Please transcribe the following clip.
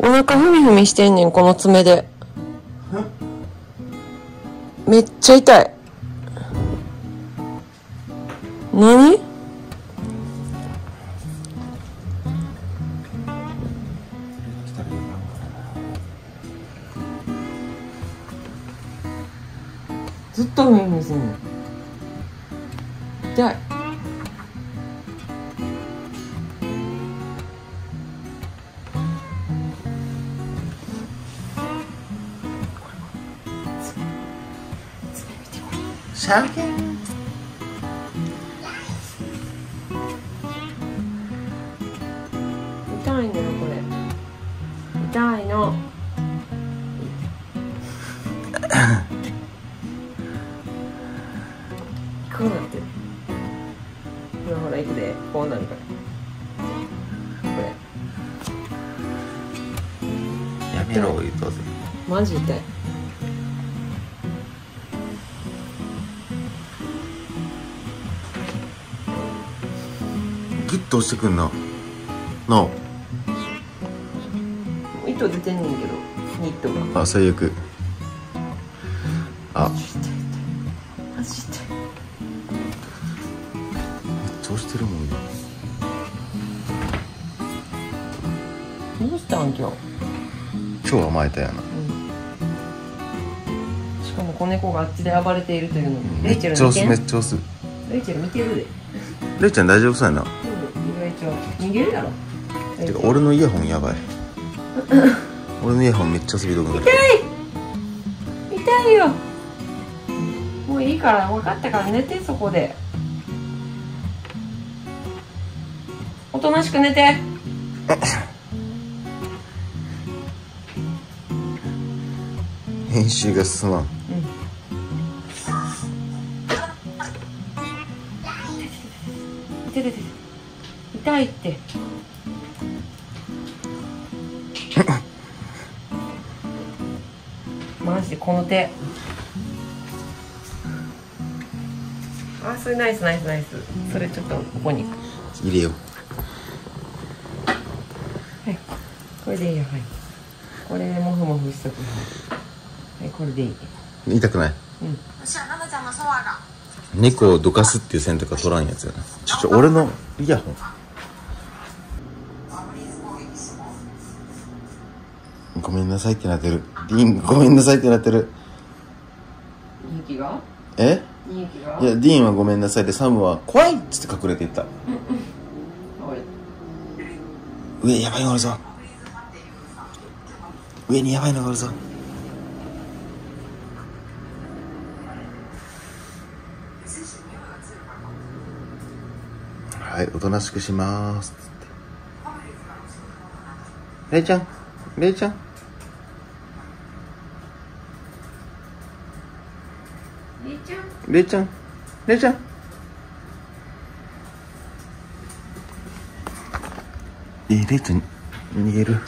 お腹ふみふみしてんねん、この爪で。めっちゃ痛い。何？ずっとふみふみすんねん。痛い。シャーケン。痛いんだよこれ。痛いの。こうなってる。ほらいくで、こうなるから。これ。やめろ言うとぜ。マジ痛い。ギッと押してくんな。な。糸出てんねんけど、ニットが。あ、最悪。あ。マジで。めっちゃ押してるもんね。どうしたん今日。今日甘えたやな。うん、しかも子猫があっちで暴れているというのに。レイチェルの件。めっちゃ押す。レイチェル見てるで。レイちゃん大丈夫そうやな。逃げるやろ。てか俺のイヤホンやばい。俺のイヤホンめっちゃスピードが。痛い。痛いよ。もういいから分かったから寝て、そこで。おとなしく寝て。編集が進まん。出て出て。痛いって。マジでこの手。あ、それナイスナイスナイス。それちょっとここに入れよう。はい、これでいいよ。はい、これでモフモフしとく。はい、これでいい。痛くない？うん。猫をどかすっていう選択は取らんやつやな。ちょ俺のイヤホン。ごめんなさいってなってる。リン、ごめんなさいってなってる。人気が？え？人気が？いや、ディーンはごめんなさいで、サムは怖いっつって隠れていった。上、やばいのおるぞ。上にやばいのがおるぞ。はい、おとなしくしますっつって。レイちゃん、レイちゃん。レイちゃん。レイちゃん。レイちゃん。レイちゃん、逃げる。